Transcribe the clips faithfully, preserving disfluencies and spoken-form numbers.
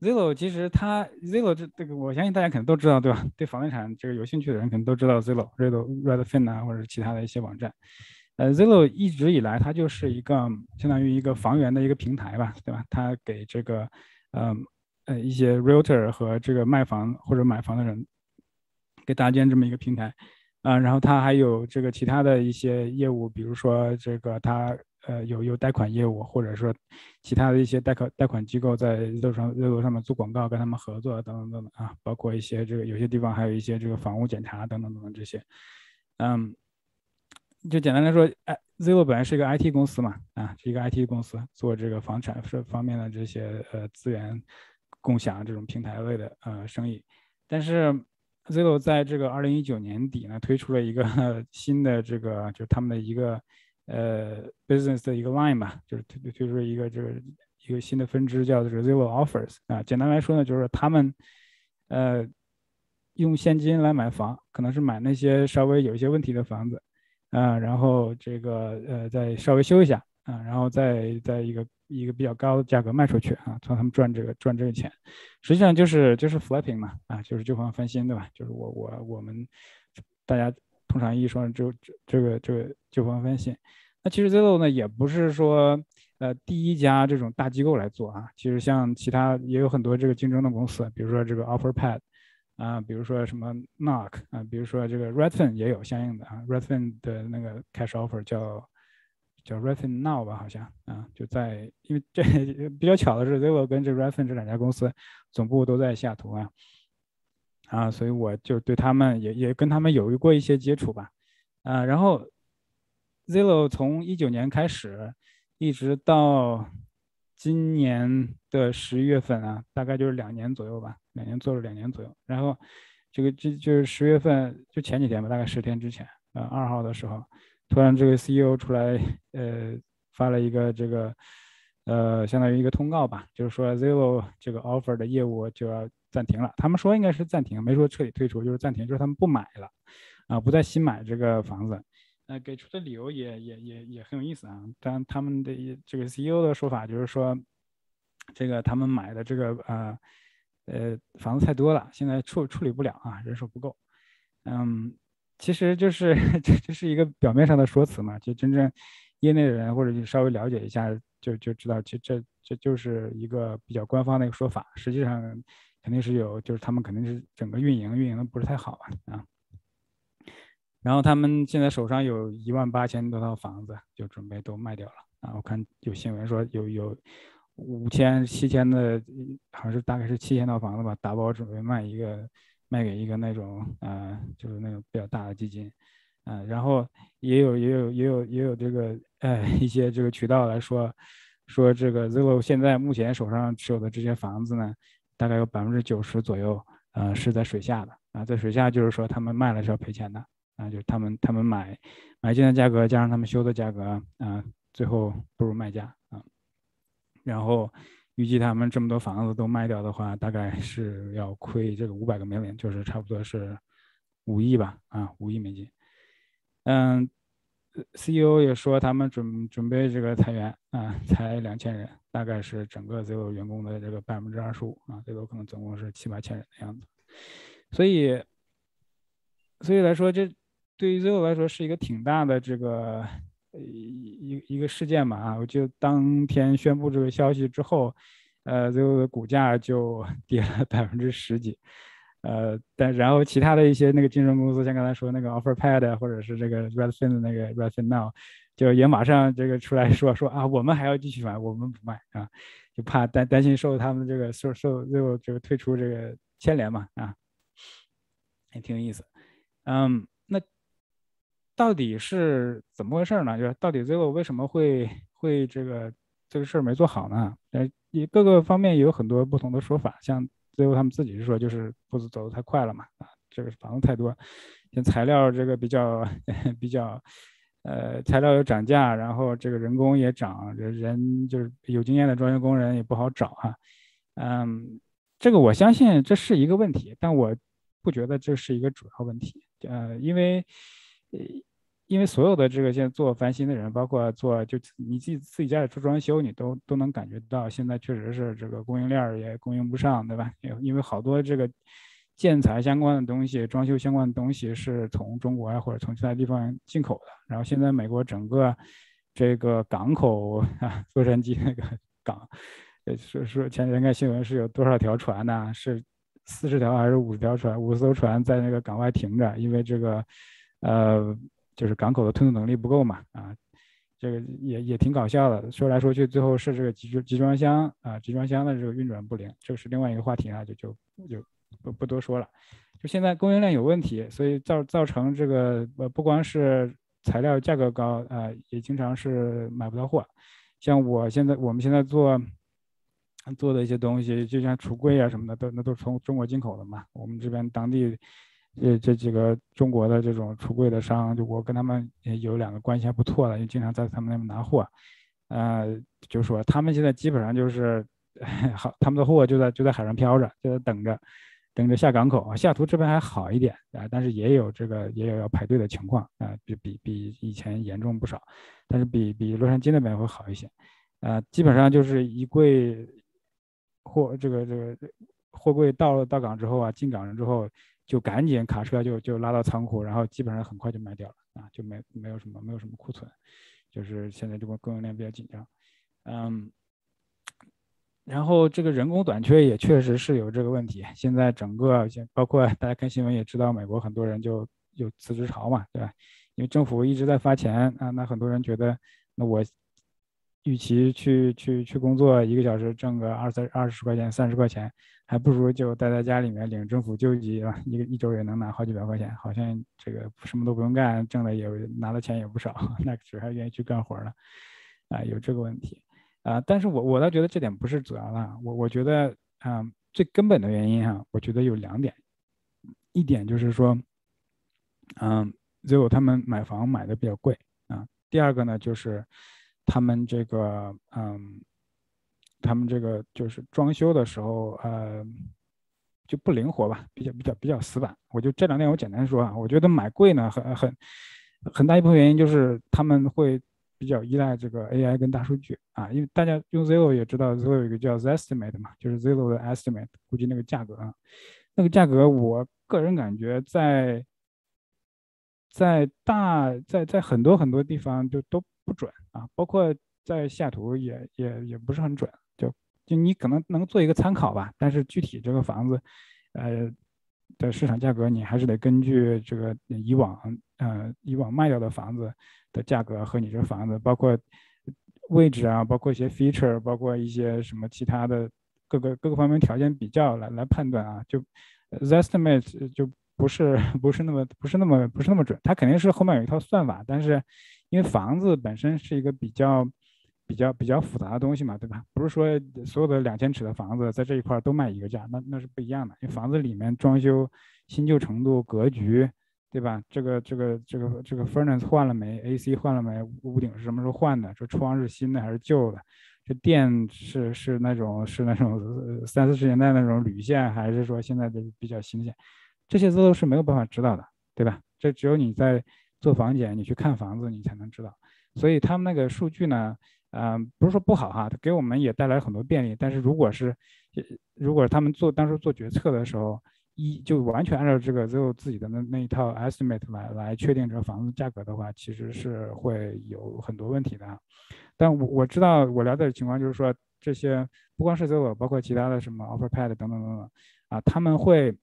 Zillow 其实它 Zillow 这这个我相信大家可能都知道，对吧？对房地产这个有兴趣的人可能都知道 Zillow、Redfin 啊，或者其他的一些网站。呃 ，Zillow 一直以来它就是一个相当于一个房源的一个平台吧，对吧？它给这个嗯呃一些 realtor 和这个卖房或者买房的人给搭建这么一个平台啊、呃，然后它还有这个其他的一些业务，比如说这个它。呃，有有贷款业务，或者说其他的一些贷款贷款机构在Zillow上Zillow上面做广告，跟他们合作等等等等啊，包括一些这个有些地方还有一些这个房屋检查等等等等这些，嗯，就简单来说，哎，Zillow本来是一个 I T 公司嘛，啊，是一个 I T 公司做这个房产这方面的这些呃资源共享这种平台类的呃生意，但是Zillow在这个二零一九年底呢推出了一个新的这个就是他们的一个。呃 ，business 的一个 line 吧，就是推推出一个这个一个新的分支，叫这个 Zillow Offers 啊。简单来说呢，就是他们呃用现金来买房，可能是买那些稍微有一些问题的房子啊，然后这个呃再稍微修一下啊，然后再在一个一个比较高的价格卖出去啊，从他们赚这个赚这个钱。实际上就是就是 Flipping 嘛啊，就是旧房翻新对吧？就是我我我们大家。通常意义上，这这个这个旧房翻新，那其实 Zillow 呢也不是说呃第一家这种大机构来做啊，其实像其他也有很多这个竞争的公司，比如说这个 OfferPad 啊、呃，比如说什么 Knock 啊、呃，比如说这个 Redfin 也有相应的啊 ，Redfin 的那个 Cash Offer 叫叫 Redfin Now 吧，好像啊，就在因为这比较巧的是 Zillow 跟这 Redfin 这两家公司总部都在西雅图啊。啊，所以我就对他们也也跟他们有过一些接触吧，啊，然后 Zillow 从一九年开始，一直到今年的十一月份啊，大概就是两年左右吧，两年做了两年左右。然后这个这就是十月份，就前几天吧，大概十天之前，呃，二号的时候，突然这个 C E O 出来，呃，发了一个这个，呃，相当于一个通告吧，就是说 Zillow 这个 offer 的业务就要。暂停了，他们说应该是暂停，没说彻底退出，就是暂停，就是他们不买了，啊、呃，不再新买这个房子，呃，给出的理由也也也也很有意思啊。但他们的这个 C E O 的说法就是说，这个他们买的这个呃呃房子太多了，现在处处理不了啊，人手不够。嗯，其实就是这这是一个表面上的说辞嘛，就真正业内的人或者就稍微了解一下就就知道，其实这这就是一个比较官方的一个说法，实际上。肯定是有，就是他们肯定是整个运营运营的不是太好啊，啊，然后他们现在手上有一万八千多套房子，就准备都卖掉了啊。我看有新闻说有有五千七千的，好像是大概是七千套房子吧，打包准备卖一个卖给一个那种呃，就是那种比较大的基金，嗯、呃，然后也有也有也有也有这个呃一些这个渠道来说说这个 Zillow 现在目前手上持有的这些房子呢。大概有百分之九十左右，呃，是在水下的啊，在水下就是说他们卖了是要赔钱的啊，就是他们他们买买进的价格加上他们修的价格啊，最后不如卖价啊。然后预计他们这么多房子都卖掉的话，大概是要亏这个五百个美元，就是差不多是五亿吧啊，五亿美金。嗯 ，C E O 也说他们准准备这个裁员啊，裁两千人。大概是整个 Zillow 员工的这个百分之二十五啊 ，Zillow 可能总共是七八千人的样子，所以，所以来说，这对于 Zillow 来说是一个挺大的这个一一个事件嘛啊，我记得当天宣布这个消息之后，呃 ，Zillow 的股价就跌了百分之十几，呃，但然后其他的一些那个竞争公司，像刚才说那个 OfferPad 或者是这个 Redfin 的那个 Redfin Now。就也马上这个出来说说啊，我们还要继续买，我们不卖啊，就怕担担心受他们这个受受最后这个退出这个牵连嘛啊，也挺有意思。嗯，那到底是怎么回事呢？就是到底 Zillow 为什么会会这个这个事儿没做好呢？呃，也各个方面也有很多不同的说法，像 Zillow 他们自己是说就是步子走得太快了嘛啊，这个房子太多，像材料这个比较比较。呃，材料又涨价，然后这个人工也涨，人就是有经验的专业工人也不好找啊。嗯，这个我相信这是一个问题，但我不觉得这是一个主要问题。呃，因为因为所有的这个现在做翻新的人，包括做就你自己自己家里做装修，你都都能感觉到，现在确实是这个供应链也供应不上，对吧？因为好多这个建材相关的东西、装修相关的东西是从中国啊或者从其他地方进口的，然后现在美国整个这个港口啊，洛杉矶那个港，说说前几天看新闻是有多少条船呢、啊？是四十条还是五十条船？五十艘船在那个港外停着，因为这个，呃，就是港口的吞吐能力不够嘛。啊，这个也也挺搞笑的。说来说去，最后是这个集集装箱啊，集装箱的这个运转不灵，这个是另外一个话题啊，就就就不不多说了。就现在供应链有问题，所以造造成这个呃，不光是材料价格高啊、呃，也经常是买不到货。像我现在我们现在做。做的一些东西，就像橱柜啊什么的，都那都是从中国进口的嘛。我们这边当地，呃，这几个中国的这种橱柜的商，就我跟他们也有两个关系还不错的，就经常在他们那边拿货。呃，就说他们现在基本上就是，好，他们的货就在就在海上漂着，就在等着，等着下港口。西雅图这边还好一点啊，但是也有这个也有要排队的情况啊，比比比以前严重不少，但是比比洛杉矶那边会好一些。啊、呃，基本上就是一柜。货这个这个货柜到了到港之后啊，进港之后就赶紧卡车就就拉到仓库，然后基本上很快就卖掉了啊，就没没有什么没有什么库存，就是现在这个供应链比较紧张，嗯，然后这个人工短缺也确实是有这个问题，现在整个包括大家看新闻也知道，美国很多人就有辞职潮嘛，对吧？因为政府一直在发钱啊，那很多人觉得那我。与其去去去工作一个小时挣个二三二十块钱三十块钱，还不如就待在家里面领政府救济啊，一个一周也能拿好几百块钱，好像这个什么都不用干，挣的也拿的钱也不少，那只还愿意去干活了，啊、呃，有这个问题啊、呃，但是我我倒觉得这点不是主要的，我我觉得啊、呃、最根本的原因哈、啊，我觉得有两点，一点就是说，嗯、呃，最后他们买房买的比较贵啊、呃，第二个呢就是。他们这个，嗯，他们这个就是装修的时候，呃，就不灵活吧，比较比较比较死板。我就这两点，我简单说啊，我觉得买贵呢，很很很大一部分原因就是他们会比较依赖这个 A I 跟大数据啊，因为大家用 Zillow 也知道 ，Zillow 有一个叫 Zestimate 嘛，就是 Zillow 的 Estimate， 估计那个价格啊，那个价格，我个人感觉在在大在在很多很多地方就都。不准啊，包括在西雅图也也也不是很准，就就你可能能做一个参考吧，但是具体这个房子，呃的市场价格你还是得根据这个以往呃以往卖掉的房子的价格和你这个房子，包括位置啊，包括一些 feature， 包括一些什么其他的各个各个方面条件比较来来判断啊，就 Zestimate 就不是不是那么不是那么不是那么准，它肯定是后面有一套算法，但是。因为房子本身是一个比较、比较、比较复杂的东西嘛，对吧？不是说所有的两千尺的房子在这一块都卖一个价，那那是不一样的。因为房子里面装修、新旧程度、格局，对吧？这个、这个、这个、这个 furnace 换了没 ？A C 换了没？屋顶是什么时候换的？这窗是新的还是旧的？这电是是那种是那种三四十年代那种铝线，还是说现在的比较新鲜？这些都是没有办法知道的，对吧？这只有你在。做房检，你去看房子，你才能知道。所以他们那个数据呢，嗯、呃，不是说不好哈，给我们也带来很多便利。但是如果是，如果他们做当时做决策的时候，一就完全按照这个最后自己的那那一套 estimate 来来确定这个房子价格的话，其实是会有很多问题的。但我我知道我了解的情况就是说，这些不光是最后，包括其他的什么 offerpad 等等等等啊，他们会，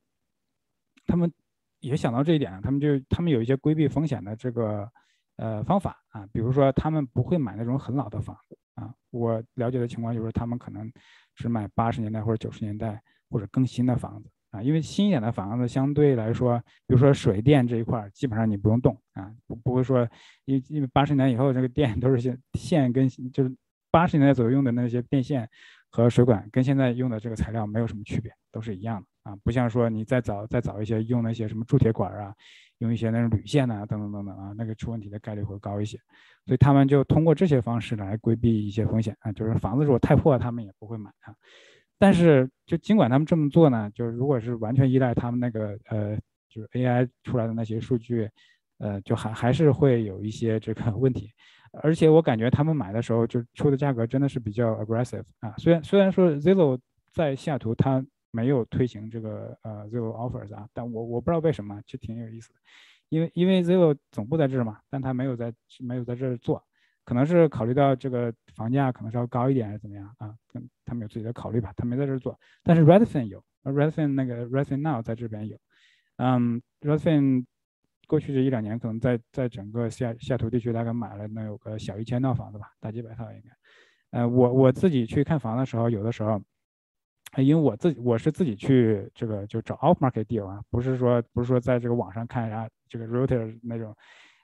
他们。也想到这一点，他们就他们有一些规避风险的这个呃方法啊，比如说他们不会买那种很老的房子啊。我了解的情况就是他们可能只买八十年代或者九十年代或者更新的房子啊，因为新一点的房子相对来说，比如说水电这一块基本上你不用动啊，不不会说因因为八十年以后这个电都是线线跟就是八十年代左右用的那些电线和水管跟现在用的这个材料没有什么区别，都是一样的。啊，不像说你再早再早一些用那些什么铸铁管啊，用一些那种铝线啊等等等等啊，那个出问题的概率会高一些，所以他们就通过这些方式来规避一些风险啊，就是房子如果太破他们也不会买啊。但是就尽管他们这么做呢，就是如果是完全依赖他们那个呃就是 A I 出来的那些数据呃，就还还是会有一些这个问题。而且我感觉他们买的时候就出的价格真的是比较 aggressive 啊。虽然虽然说 Zillow 在西雅图它没有推行这个呃 Zillow Offers 啊，但我我不知道为什么，就挺有意思的。因为因为 Zillow 总部在这儿嘛，但它没有在没有在这儿做，可能是考虑到这个房价可能稍微高一点还是怎么样啊，他们有自己的考虑吧，他没在这儿做。但是 Redfin 有 ，Redfin 那个 Redfin Now 在这边有，嗯 ，Redfin 过去这一两年可能在在整个西雅西雅图地区大概买了能有个小一千套房子吧，大几百套应该。呃，我我自己去看房的时候，有的时候。因为我自己我是自己去这个就找 off market deal 啊，不是说不是说在这个网上看啊这个 realtor 那种，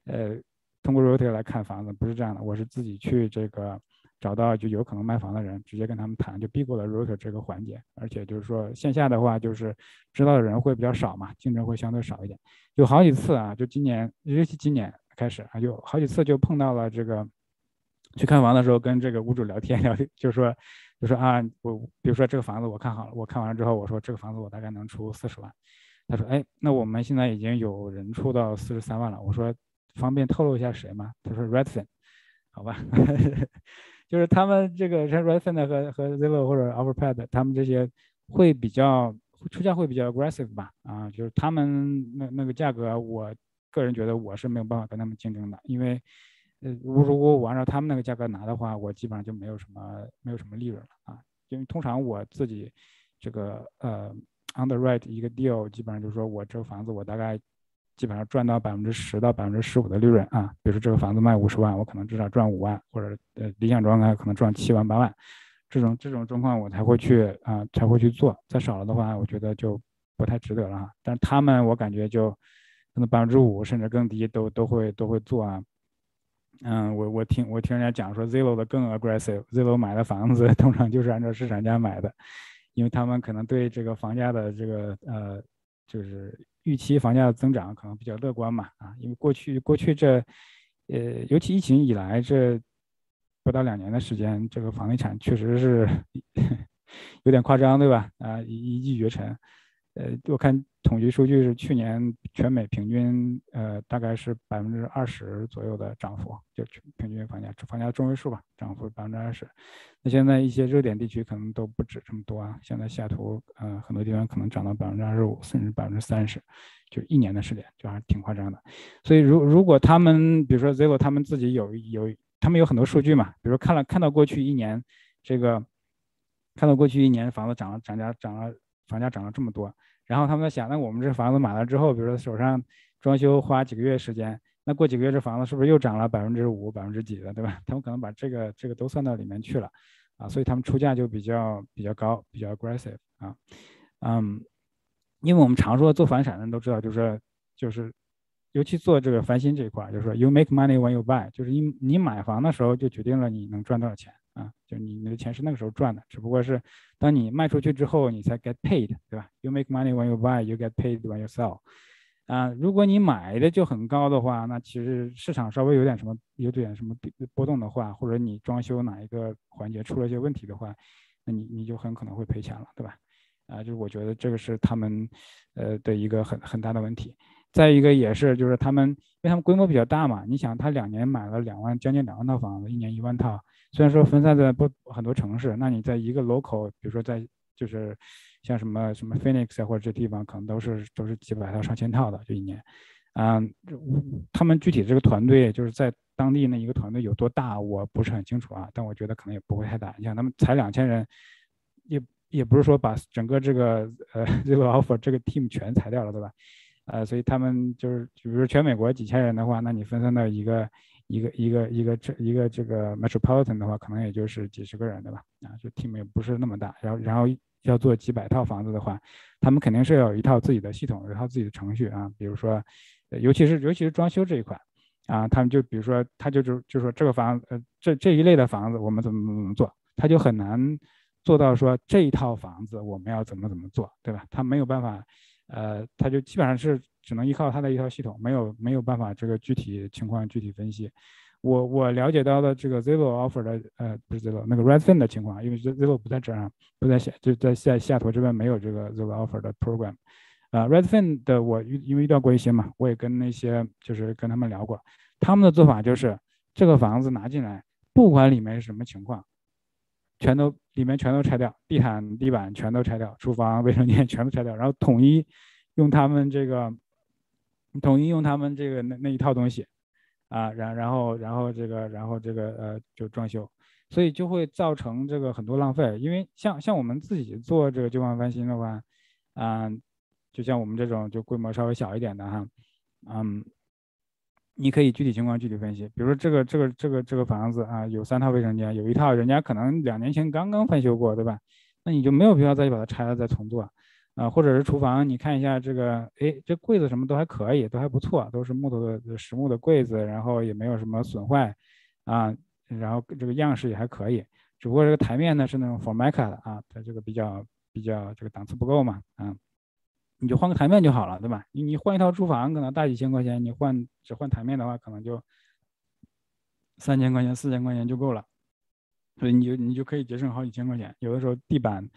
呃，通过 realtor 来看房子，不是这样的，我是自己去这个找到就有可能卖房的人，直接跟他们谈，就避过了 realtor 这个环节。而且就是说线下的话，就是知道的人会比较少嘛，竞争会相对少一点。有好几次啊，就今年尤其今年开始啊，有好几次就碰到了这个。去看房的时候跟这个屋主聊天聊，就说就说啊，我比如说这个房子我看好了，我看完了之后我说这个房子我大概能出四十万，他说哎，那我们现在已经有人出到四十三万了，我说方便透露一下谁吗？他说 Redfin， 好吧，就是他们这个 Redfin 和和 Zillow 或者 Offerpad 他们这些会比较出价会比较 aggressive 吧，啊，就是他们那那个价格，我个人觉得我是没有办法跟他们竞争的，因为。如果我按照他们那个价格拿的话，我基本上就没有什么没有什么利润了啊，因为通常我自己这个呃 underwrite 一个 deal， 基本上就是说我这个房子我大概基本上赚到百分之十到百分之十五的利润啊，比如说这个房子卖五十万，我可能至少赚五万，或者呃理想状态可能赚七万八万，这种这种状况我才会去啊、呃、才会去做，再少了的话，我觉得就不太值得了啊。但是他们我感觉就可能百分之五甚至更低都都会都会做啊。嗯，我我听我听人家讲说 Zillow 的更 aggressive，Zillow 买的房子通常就是按照市场价买的，因为他们可能对这个房价的这个呃就是预期房价的增长可能比较乐观嘛啊，因为过去过去这呃尤其疫情以来这不到两年的时间，这个房地产确实是有点夸张对吧啊，一骑绝尘。呃，我看统计数据是去年全美平均呃大概是百分之二十左右的涨幅，就平均房价房价中位数吧，涨幅百分之二十。那现在一些热点地区可能都不止这么多啊，现在西雅图呃很多地方可能涨到百分之二十五，甚至百分之三十，就一年的时间，就还挺夸张的。所以如如果他们比如说 Zillow 他们自己有有他们有很多数据嘛，比如说看了看到过去一年这个看到过去一年房子涨了涨价涨了。房价涨了这么多，然后他们在想，那我们这房子买了之后，比如说手上装修花几个月时间，那过几个月这房子是不是又涨了百分之五、百分之几的，对吧？他们可能把这个这个都算到里面去了，啊，所以他们出价就比较比较高，比较 aggressive 啊，嗯，因为我们常说做房地产的人都知道，就是就是，尤其做这个翻新这一块，就是说 you make money when you buy， 就是你你买房的时候就决定了你能赚多少钱。啊，就你你的钱是那个时候赚的，只不过是当你卖出去之后，你才 get paid， 对吧 ？You make money when you buy, you get paid when you sell。啊，如果你买的就很高的话，那其实市场稍微有点什么有点什么波动的话，或者你装修哪一个环节出了一些问题的话，那你你就很可能会赔钱了，对吧？啊，就是我觉得这个是他们呃的一个很很大的问题。再一个也是就是他们，因为他们规模比较大嘛，你想他两年买了两万将近两万套房子，一年一万套。虽然说分散在不很多城市，那你在一个 local， 比如说在就是像什么什么 Phoenix 或者这地方，可能都是都是几百套上千套的这一年，嗯，他们具体这个团队就是在当地那一个团队有多大，我不是很清楚啊，但我觉得可能也不会太大。你想他们才两千人，也也不是说把整个这个呃 Zillow Offers 这个 team 全裁掉了，对吧？呃，所以他们就是比如说全美国几千人的话，那你分散到一个。一个一个一个这一个这个 metropolitan 的话，可能也就是几十个人，对吧？啊，就 team 也不是那么大。然后，然后要做几百套房子的话，他们肯定是有一套自己的系统，有一套自己的程序啊。比如说，尤其是尤其是装修这一块啊，他们就比如说，他就就就说这个房呃这这一类的房子我们怎么怎么做，他就很难做到说这一套房子我们要怎么怎么做，对吧？他没有办法。呃，他就基本上是只能依靠他的一套系统，没有没有办法这个具体情况具体分析。我我了解到的这个 Zillow Offer 的呃不是 Zillow 那个 Redfin 的情况，因为 Zillow 不在这儿，不在西就在西西雅图这边没有这个 Zillow Offer 的 program，啊、呃、，Redfin 的我因为遇到过一些嘛，我也跟那些就是跟他们聊过，他们的做法就是这个房子拿进来，不管里面是什么情况，全都里面全都拆掉，地毯、地板全都拆掉，厨房、卫生间全都拆掉，然后统一用他们这个，统一用他们这个那那一套东西啊，然然后然后这个然后这个呃就装修。所以就会造成这个很多浪费，因为像像我们自己做这个旧房翻新的话，嗯、呃，就像我们这种就规模稍微小一点的哈，嗯，你可以具体情况具体分析，比如说这个这个这个这个房子啊，有三套卫生间，有一套人家可能两年前刚刚翻修过，对吧？那你就没有必要再去把它拆了再重做，啊、呃，或者是厨房，你看一下这个，哎，这柜子什么都还可以，都还不错，都是木头的实木的柜子，然后也没有什么损坏，啊、呃。然后这个样式也还可以，只不过这个台面呢是那种 Formica 的啊，它这个比较比较这个档次不够嘛，啊，你就换个台面就好了，对吧？你你换一套厨房可能大几千块钱，你换只换台面的话，可能就三千块钱、四千块钱就够了，所以你就你就可以节省好几千块钱。有的时候地板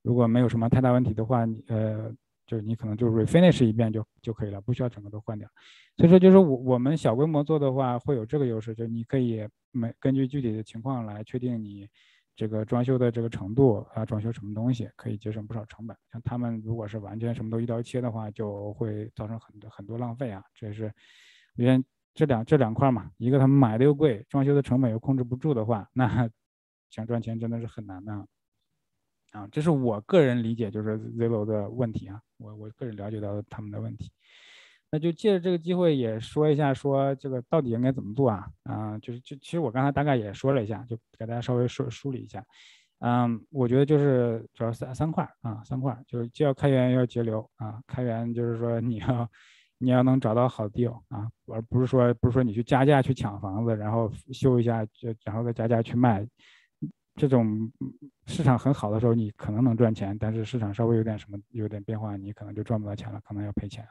如果没有什么太大问题的话，你呃。就是你可能就 refinish 一遍就就可以了，不需要整个都换掉。所以说就是我我们小规模做的话，会有这个优势，就是你可以每根据具体的情况来确定你这个装修的这个程度啊，装修什么东西，可以节省不少成本。像他们如果是完全什么都一刀切的话，就会造成很多很多浪费啊。这是因为这两这两块嘛，一个他们买的又贵，装修的成本又控制不住的话，那想赚钱真的是很难的。啊，这是我个人理解，就是 Zillow 的问题啊，我我个人了解到他们的问题。那就借着这个机会也说一下，说这个到底应该怎么做啊？啊，就是就其实我刚才大概也说了一下，就给大家稍微梳梳理一下。嗯，我觉得就是主要三三块啊，三块就是既要开源，要节流啊。开源就是说你要你要能找到好 deal 啊，而不是说不是说你去加价去抢房子，然后修一下，然后再加价去卖。这种市场很好的时候，你可能能赚钱，但是市场稍微有点什么有点变化，你可能就赚不到钱了，可能要赔钱啊。